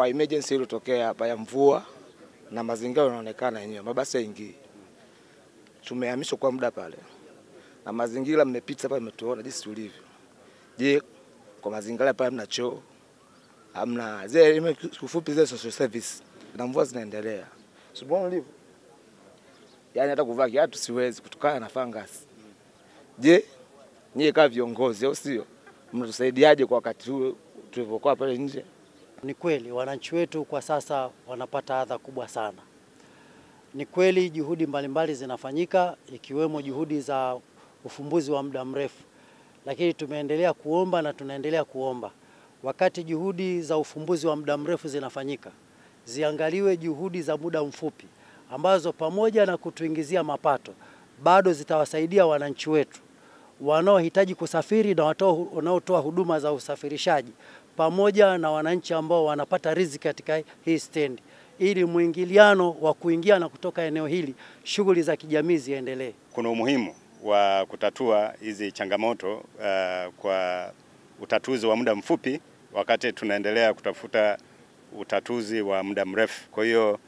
kwa emergency iliyotokea hapa ya mvua na mazingira yanaonekana yenyewe, mabasi yaingii. Tumehamishwa kwa muda pale. Na mazingira mmepita hapa mmetuona jinsi tulivyo. Je, kwa mazingira pale mna choo? Hamna. Zile kufupi zile social service. Na mvua zinaendelea. Sibona livyo. Yaani hata kuvaa kiatu siwezi kutokana na fungus. Je, nyie kama viongozi au sio? Mnatusaidiaje kwa wakati huu tulivyokuwa pale nje? Ni kweli wananchi wetu kwa sasa wanapata adha kubwa sana. Ni kweli juhudi mbalimbali zinafanyika ikiwemo juhudi za ufumbuzi wa muda mrefu. Lakini tumeendelea kuomba na tunaendelea kuomba. Wakati juhudi za ufumbuzi wa muda mrefu zinafanyika, ziangaliwe juhudi za muda mfupi ambazo pamoja na kutuingizia mapato bado zitawasaidia wananchi wetu wanaohitaji kusafiri na wanaotoa huduma za usafirishaji pamoja na wananchi ambao wanapata riziki katika hii stendi, ili muingiliano wa kuingia na kutoka eneo hili, shughuli za kijamii ziendelee. Kuna umuhimu wa kutatua hizi changamoto kwa utatuzi wa muda mfupi wakati tunaendelea kutafuta utatuzi wa muda mrefu. Kwa hiyo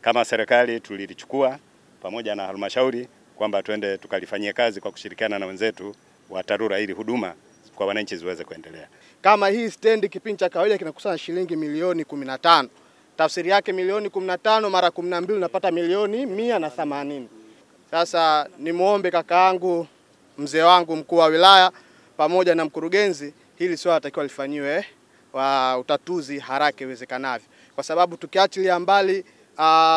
kama serikali tulilichukua pamoja na halmashauri kwamba tuende tukalifanyia kazi kwa kushirikiana na wenzetu wa TARURA ili huduma kwa wananchi ziweze kuendelea. Kama hii stendi kipindi cha kawaida kinakusanya shilingi milioni 15, tafsiri yake milioni 15 mara 12 unapata milioni 180. Sasa nimuombe kakaangu, mzee wangu, mkuu wa wilaya pamoja na mkurugenzi, hili swala litakiwa lifanywe wa utatuzi haraka iwezekanavyo, kwa sababu tukiachilia mbali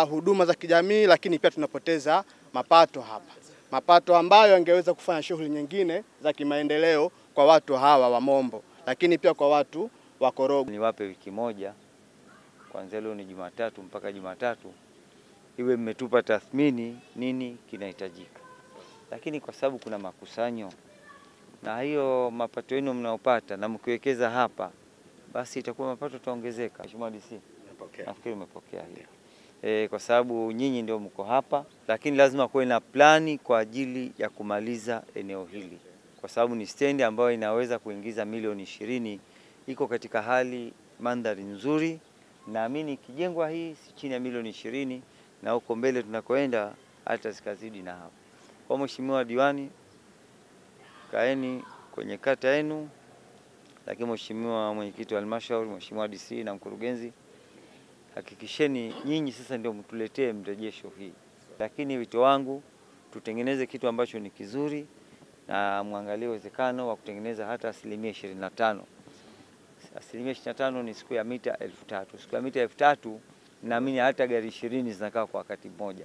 huduma za kijamii, lakini pia tunapoteza mapato hapa. Mapato ambayo yangeweza kufanya shughuli nyingine za kimaendeleo kwa watu hawa wa Mombo, lakini pia kwa watu wa Korogo. Niwape wiki moja kuanzia leo, ni Jumatatu mpaka Jumatatu, iwe mmetupa tathmini nini kinahitajika. Lakini kwa sababu kuna makusanyo na hiyo mapato yenu mnaopata na mkiwekeza hapa, basi itakuwa mapato taongezeka. Mheshimiwa DC nimepokea, nafikiri nimepokea hiyo. Kwa sababu nyinyi ndio mko hapa, lakini lazima kuwe na plani kwa ajili ya kumaliza eneo hili, kwa sababu ni stendi ambayo inaweza kuingiza milioni 20. Iko katika hali mandhari nzuri, naamini ikijengwa hii si chini ya milioni 20, na huko mbele tunakoenda hata sikazidi na hapo. Kwa mheshimiwa diwani, kaeni kwenye kata yenu, lakini mheshimiwa mwenyekiti wa halmashauri, mheshimiwa DC na mkurugenzi, hakikisheni nyinyi sasa ndio mtuletee mrejesho hii. Lakini wito wangu, tutengeneze kitu ambacho ni kizuri na muangalie uwezekano wa kutengeneza hata 25%. 25% ni siku ya mita 3000. Siku ya mita 3000 naamini hata gari 20 zinakaa kwa wakati mmoja.